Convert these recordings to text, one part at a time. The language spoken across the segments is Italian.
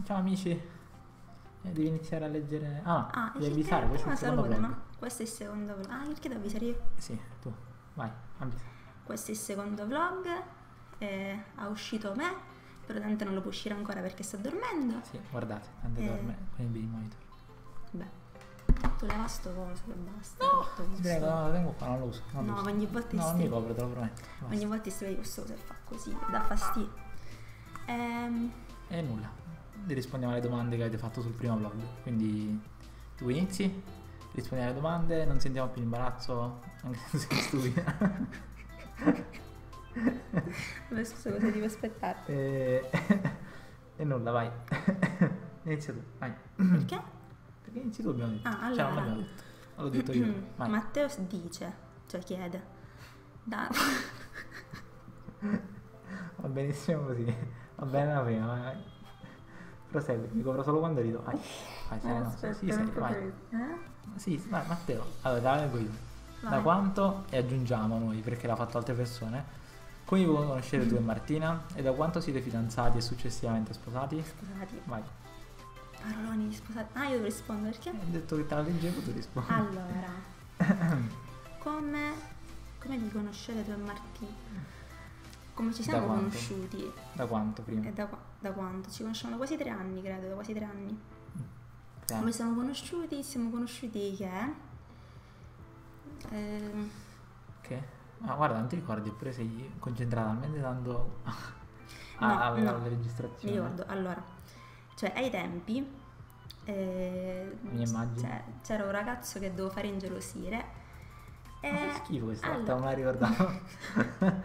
si chiama Amici? Devi iniziare a leggere. Ah, devi avvisare. Questo è il secondo vlog. No? Questo è il secondo vlog. Ah, perché devo avvisare io? Sì, tu. Vai, avvisa. Questo è il secondo vlog. Ha uscito me, però Dante non lo può uscire ancora perché sta dormendo. Sì, guardate, Dante dorme con il baby monitor. Beh. Tu leva sto coso e basta. No, ti prego, no, lo tengo qua, non lo uso. Non no, lo uso. Ogni volta no, non mi copro, te lo prometto. Basta. Ogni volta ti vedi questo coso e fa così, dà fastidio. E nulla. Rispondiamo alle domande che avete fatto sul primo vlog. Quindi tu inizi, rispondi alle domande, non sentiamo più l'imbarazzo, anche se sei stupida. Non so cosa devo aspettare. E nulla, vai. Inizia tu, vai. Perché? Perché inizi tu abbiamo detto. Ah, allora. Cioè, non l'abbiamo detto. L'ho detto io. Vai. Matteo dice, cioè chiede. Va benissimo così. Va bene la prima, vai. Prosegui, mi copro solo quando rido. Vai. Vai, sei nostro. Sì, sei, vai. Sì, vai, Matteo. Allora, dai, vengo io. Vai. Da quanto, e aggiungiamo noi, perché l'ha fatto altre persone. Come vi puoi conoscere tu e Martina? E da quanto siete fidanzati e successivamente sposati? Sposati. Vai. Paroloni di sposati. Ah, io devo rispondere perché? Hai detto che te la leggevo, tu rispondi. Allora, come vi conoscete tu e Martina? Come ci siamo conosciuti? Da quanto prima? Da quanto? Ci conosciamo da quasi 3 anni, credo, da quasi 3 anni. Sì. Come siamo conosciuti? Siamo conosciuti che? Ma guarda, non ti ricordi, pure sei concentrata talmente tanto alla registrazione. Mi ricordo, allora. Cioè, ai tempi c'era un ragazzo che dovevo fare ingelosire. E ma che schifo questa volta, non la ricordavo.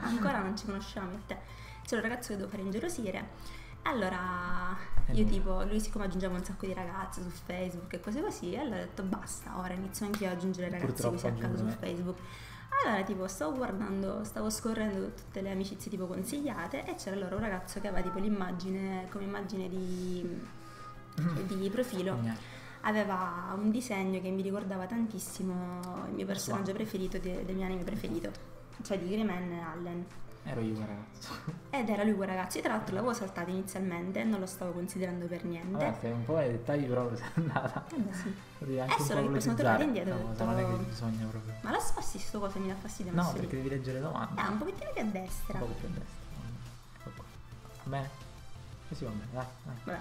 Ancora non ci conosciamo io e te. C'era un ragazzo che dovevo fare ingelosire. Allora, io tipo, lui siccome aggiungiamo un sacco di ragazze su Facebook e cose così, allora ho detto basta, ora inizio anch'io ad aggiungere ragazze così a caso su Facebook. Allora tipo stavo scorrendo tutte le amicizie tipo consigliate e c'era allora un ragazzo che aveva tipo l'immagine, come immagine di profilo, aveva un disegno che mi ricordava tantissimo il mio personaggio preferito, del mio anime preferito, cioè di Grimman e Allen. Ero io quel ragazzo. Ed era lui quel ragazzo, io tra l'altro l'avevo saltato inizialmente, non lo stavo considerando per niente. Vabbè, sei un po' ai dettagli proprio, sei andata. Sì. È solo che poi sono tornata indietro. No, detto, non è che bisogna proprio. Ma lo sposti sto coso, mi dà fastidio. No, perché devi leggere le domande. Un pochettino più a destra. Un po' più a destra. Bene. Sì, va bene, dai. Vabbè.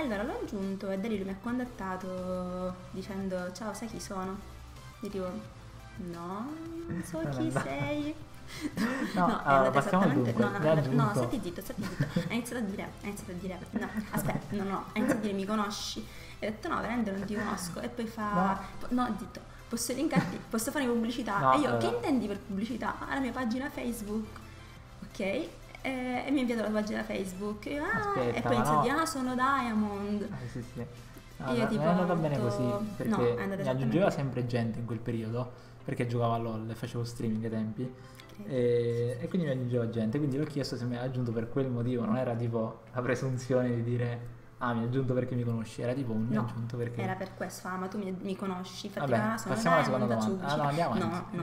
Allora l'ho aggiunto e da lì lui mi ha contattato dicendo ciao, sai chi sono? Io dico, no, non so chi sei. No, allora, passiamo al dunque. No, stai zitto. Ha iniziato a dire, no, aspetta, no, ha iniziato a dire mi conosci. E ho detto no, veramente non ti conosco. E poi fa, no zitto, posso linkarti, posso fare pubblicità. No, e io, che intendi per pubblicità? Alla mia pagina Facebook. Ok, e mi ha inviato la pagina Facebook. E, aspetta, e poi inizia a dire, sono Diamond. Sì. No, io tipo, non è andata bene così, perché mi aggiungeva sempre gente in quel periodo, perché giocavo a LOL e facevo streaming ai tempi. E quindi mi aggiungeva gente, quindi l'ho chiesto se mi ha aggiunto per quel motivo, non era tipo la presunzione di dire mi ha aggiunto perché mi conosci, era tipo mi ha aggiunto perché era per questo, ma tu mi conosci, infatti passiamo alla seconda domanda. No.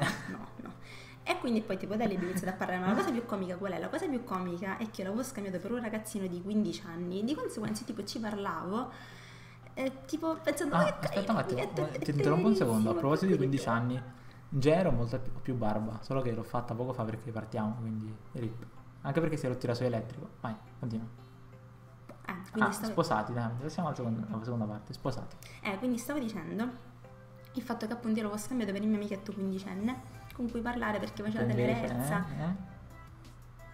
E quindi poi tipo da lì mi inizia a parlare, ma la cosa più comica qual è? La cosa più comica è che l'avevo scambiato per un ragazzino di 15 anni, di conseguenza tipo ci parlavo tipo pensando aspetta un attimo, ti interrompo un secondo, a proposito di 15 anni. Già ero molto più barba, solo che l'ho fatta poco fa perché partiamo, quindi rip. Anche perché si è rotto il raso elettrico. Vai, continua. Sposati, dai, passiamo alla seconda parte, sposati. Quindi stavo dicendo il fatto che appunto io l'avevo scambiato per il mio amichetto 15enne con cui parlare perché faceva tenerezza.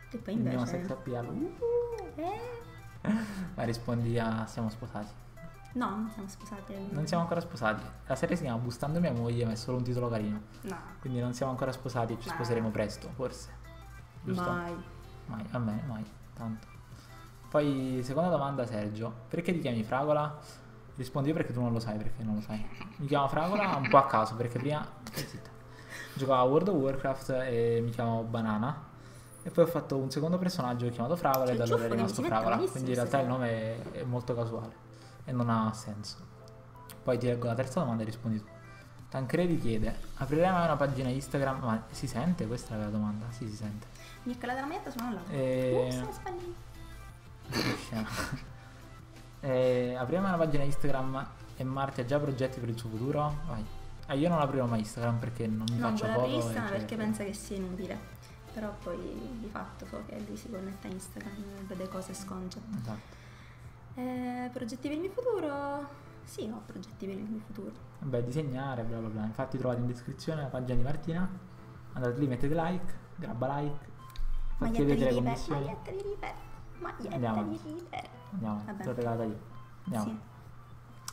E poi invece andiamo senza appiarlo. Ma rispondi a siamo sposati. No, non siamo sposati. Non siamo ancora sposati. La serie si chiama Bustando mia moglie, ma è solo un titolo carino. No. Quindi non siamo ancora sposati, ci sposeremo presto, forse. Giusto? Mai. A me, mai. Tanto. Poi, seconda domanda, Sergio. Perché ti chiami Fragola? Rispondi io perché tu non lo sai, Mi chiamo Fragola un po' a caso, perché prima... Zitta. Giocavo a World of Warcraft e mi chiamavo Banana. E poi ho fatto un secondo personaggio che ho chiamato Fragola e da allora è rimasto Fragola. Quindi in realtà il nome è molto casuale e non ha senso. Poi ti leggo la terza domanda e rispondi tu. Tancredi chiede: aprirei mai una pagina Instagram? Ma si sente? Questa è la domanda. Sì, si sente. Mi è calata la maglietta, sono là. Sono spallita. Apriamo una pagina Instagram e Marti ha già progetti per il suo futuro? Vai. Ah, io non aprirò mai Instagram perché non mi faccio foto. Non apro Instagram perché pensa che sia inutile. Però poi di fatto so che lui si connetta a Instagram e vede cose sconce. Esatto. Progetti per il mio futuro? Sì, ho progetti per il mio futuro. Beh, disegnare, bla bla bla. Infatti trovate in descrizione la pagina di Martina. Andate lì, mettete like, grabba like. Fatti vedere le commissioni. Maglietta di River. Maglietta di River. Andiamo, te l'ho regalata io. Andiamo. Sì.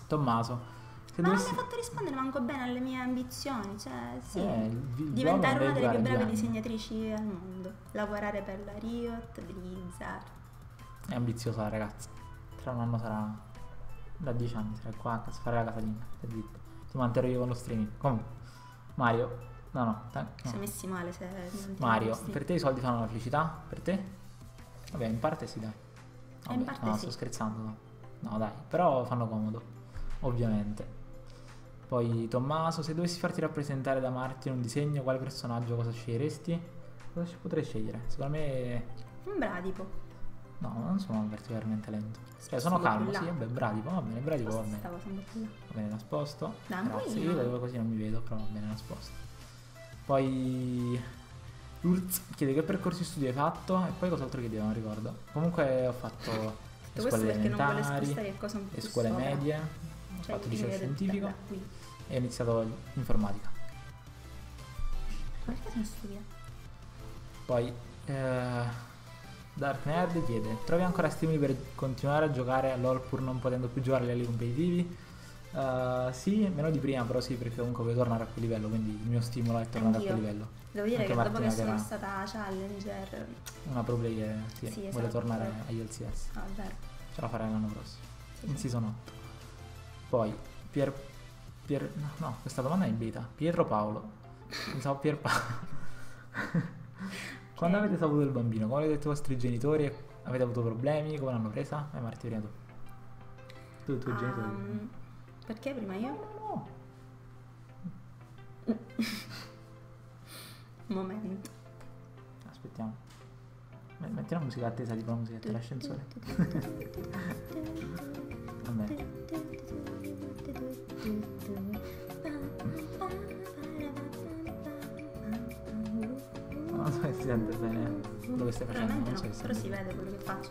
Tommaso. Ma non mi ha fatto rispondere manco bene alle mie ambizioni, cioè sì, diventare una delle più brave disegnatrici al mondo, lavorare per la Riot Blizzard. È ambiziosa la ragazza, tra un anno sarà, da 10 anni sarà qua a fare la casalinga, stai zitto, ti manterrò io con lo streaming. Comunque, Mario, no. Ci siamo messi male se non ti Mario, per te i soldi fanno la felicità? Per te? Vabbè, in parte sì, dai. Vabbè, in parte no, sì. Sto scherzando, no dai, però fanno comodo, ovviamente. Poi Tommaso, se dovessi farti rappresentare da Martin un disegno, quale personaggio, cosa sceglieresti? Cosa potrei scegliere? Secondo me... Un bradipo. No, non sono particolarmente lento. Cioè, sono calmo, sì, vabbè, bradipo, va bene, bradipo, va bene. Stavo sempre più là. Va bene, la sposto. Grazie, io la devo così, non mi vedo, però va bene, la sposto. Poi... Lurz chiede che percorsi studi hai fatto e poi cos'altro chiedeva, non ricordo. Comunque ho fatto le scuole elementari, le scuole medie... Ho fatto liceo scientifico e ho iniziato informatica. Ma perché non studia? Poi Dark Nerd chiede: trovi ancora stimoli per continuare a giocare a LOL pur non potendo più giocare a livelli competitivi? Sì, meno di prima, però sì, perché comunque voglio tornare a quel livello, quindi il mio stimolo è tornare a quel livello. Devo dire anche che Martina, dopo che sono stata Challenger, una pro player, sì, esatto, vuole tornare agli LCS. Ah, vero. Ce la farai l'anno prossimo, in season 8. Poi, questa domanda è in beta. Pietro Paolo. Pensavo Pierpaolo. Quando avete saputo del bambino? Come avete detto i vostri genitori? Avete avuto problemi? Come l'hanno presa? Marti, prima tu. I tuoi genitori. Perché prima io? No. Momento. Aspettiamo. Metti una musica attesa, tipo la musica dell'ascensore. Vabbè. Non so se si sente bene quello che stai facendo, non so se si però si vede quello che faccio.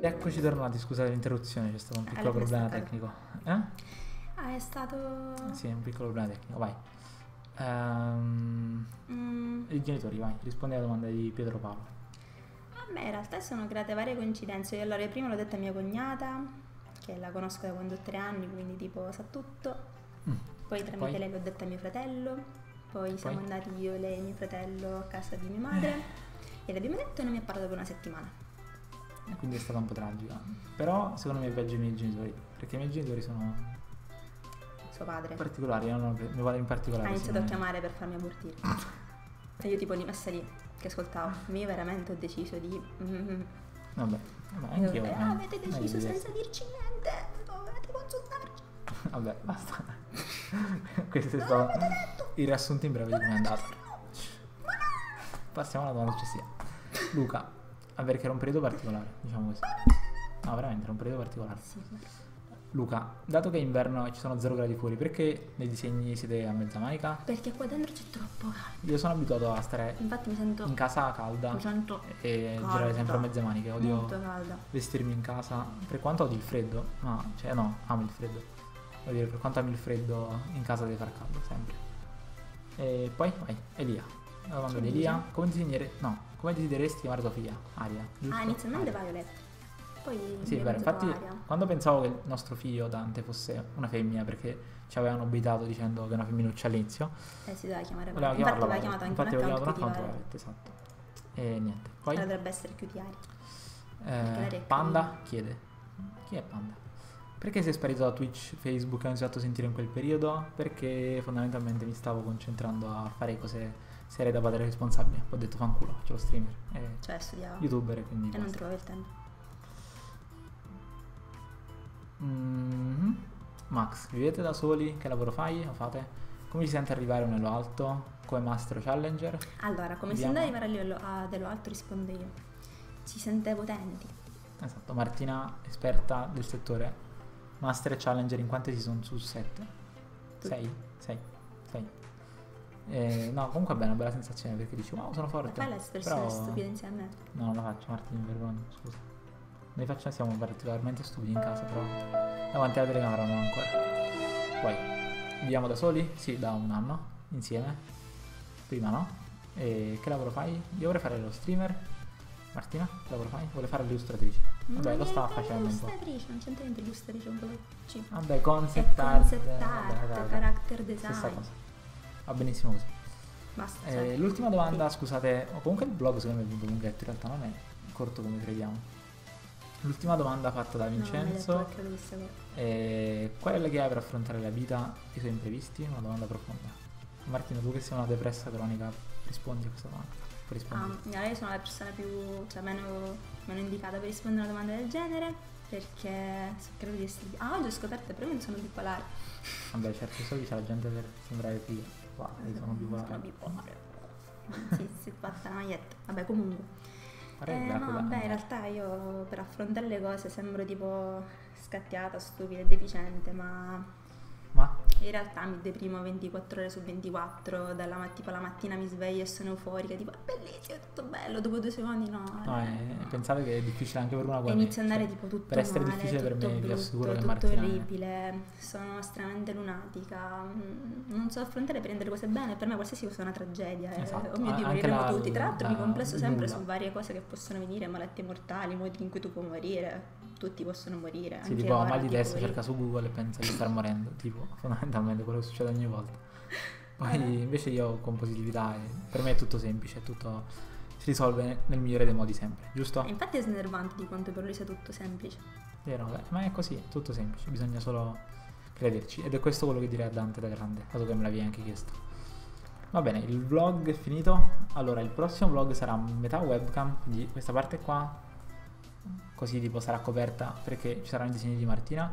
Eccoci tornati, scusate l'interruzione, c'è stato un piccolo problema tecnico. Ah, è stato... Sì, un piccolo problema tecnico, vai. I genitori, vai, rispondi alla domanda di Pietro Paolo. Beh, in realtà sono create varie coincidenze. Io allora prima l'ho detta a mia cognata, che la conosco da quando ho 3 anni, quindi tipo sa tutto. Poi tramite lei l'ho detta a mio fratello. Poi siamo andati io, lei e mio fratello a casa di mia madre e l'abbiamo detto e non mi ha parlato per una settimana. E quindi è stata un po' tragica. Però secondo me è peggio i miei genitori, perché i miei genitori sono... Suo padre? Particolari, mio padre in particolare. Ha iniziato a chiamare per farmi abortire. E io tipo li messa lì che ascoltavo, io veramente ho deciso di... Vabbè, anch'io. Avete deciso senza dirci niente, dovete consultarci. Vabbè, basta. Questo è stato il riassunto in breve di come è andato. Passiamo alla domanda successiva. Luca, perché era un periodo particolare, diciamo così. No, veramente era un periodo particolare. Sì. Luca, dato che è inverno e ci sono 0 gradi fuori, perché nei disegni siete a mezza manica? Perché qua dentro c'è troppo caldo. Io sono abituato a stare in casa calda e girare sempre a mezze maniche. Odio vestirmi in casa, per quanto odio il freddo. Amo il freddo. Voglio dire, per quanto amo il freddo, in casa deve far caldo sempre. E poi vai, Elia. La domanda di Elia: come desideresti chiamare tua figlia? Aria. Giusto? Ah, inizialmente Violet. Sì, vero, infatti quando pensavo che il nostro figlio Dante fosse una femmina, perché ci avevano obiettato dicendo che è una femminuccia all'inizio, si doveva chiamare Violet. Infatti aveva chiamato anche un account Violet, esatto. E niente, poi dovrebbe essere più di Aria. Panda chiede: chi è Panda? Perché sei sparito da Twitch, Facebook e non si è fatto sentire in quel periodo? Perché fondamentalmente mi stavo concentrando a fare cose serie da padre responsabile. Poi ho detto fanculo, faccio lo streamer studiavo youtuber, quindi non trovavo il tempo. Max, vivete da soli? Che lavoro fai? Lo fate? Come si sente arrivare a un livello alto? Come Master o Challenger? Allora, come si sente arrivare a livello alto rispondo io. si sente potenti. Esatto, Martina esperta del settore. Master e Challenger in quante season su 7? 6. No, comunque è una bella sensazione perché dici wow, sono forte. Bella espressione stupida insieme. No, non la faccio, Martina, mi vergogno, scusa. Noi facciamo, siamo particolarmente stupidi in casa, però davanti alla telecamera non ancora. Poi viviamo da soli? Sì, da un anno insieme. Prima no. E che lavoro fai? Io vorrei fare lo streamer. Martina, che lavoro fai? Vuole fare l'illustratrice. Vabbè, lo stava facendo un po'. L'illustratrice, non c'entra niente l'illustratrice, un po' così. Vabbè, concept art, character design. Va benissimo così. Basta. L'ultima domanda, sì. Scusate, comunque il blog secondo me è molto lunghetto, in realtà non è corto come crediamo. L'ultima domanda fatta da Vincenzo, qual è la chiave per affrontare la vita e i suoi imprevisti? Una domanda profonda. Martina, tu che sei una depressa cronica, rispondi a questa domanda. Io sono la persona più, cioè meno indicata per rispondere a una domanda del genere, perché credo di essere... Ah, oggi ho scoperto, però non sono bipolare. Vabbè, certo, solo c'è la gente per sembrare più... Wow, sono bipolare. Sono bipolare. Sì, si è fatta una maglietta. Vabbè, comunque... no, vabbè, in realtà io per affrontare le cose sembro tipo scattiata, stupida e deficiente, ma in realtà mi deprimo 24 ore su 24, tipo la mattina mi sveglio e sono euforica, tipo è bellissimo, è tutto bello, dopo 2 secondi no. Pensate che è difficile anche per una cosa. Inizio a andare tipo tutto per essere male, difficile per me, brutto, vi assicuro che Martina è tutto orribile, sono estremamente lunatica, non so affrontare e prendere cose bene, per me qualsiasi cosa è una tragedia. Esatto. Oh mio Dio, moriremo tutti, tra l'altro mi complesso sempre su varie cose che possono venire, malattie mortali, modi in cui tu puoi morire. Tutti possono morire. Sì, tipo mal di testa, cerca su Google e pensa di star morendo, tipo fondamentalmente quello che succede ogni volta. Poi invece io con positività, per me è tutto semplice, è tutto si risolve nel migliore dei modi sempre, giusto? E infatti è snervante di quanto per lui sia tutto semplice. Vero, ma è così, è tutto semplice, bisogna solo crederci ed è questo quello che direi a Dante da grande, dato che me l'avevi anche chiesto. Va bene, il vlog è finito, allora il prossimo vlog sarà metà webcam, quindi questa parte qua così tipo sarà coperta perché ci saranno i disegni di Martina,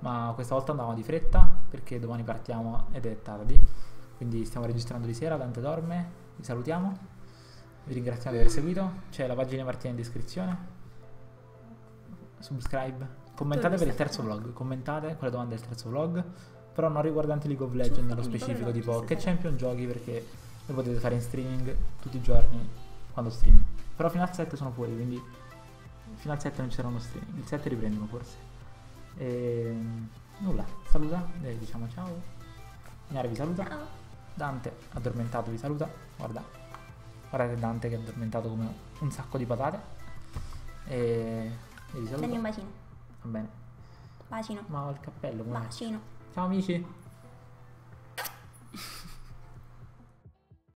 ma questa volta andiamo di fretta perché domani partiamo ed è tardi, quindi stiamo registrando di sera, Dante dorme, vi salutiamo, vi ringraziamo di aver seguito, c'è la pagina di Martina in descrizione, subscribe, commentate per il terzo vlog, commentate con le domande del terzo vlog, però non riguardanti League of Legends nello specifico, tipo che champion giochi, perché lo potete fare in streaming tutti i giorni quando stream, però fino al 7 sono fuori, quindi fino al 7 non ci sarà uno streaming, il 7 riprendono forse. E nulla, saluta, diciamo ciao. Gnare vi saluta. Ciao. Dante addormentato vi saluta. Guardate Dante che è addormentato come un sacco di patate. E vi saluta. Prendi un bacino. Va bene. Bacino. Ma ho il cappello. Bacino. Ciao amici.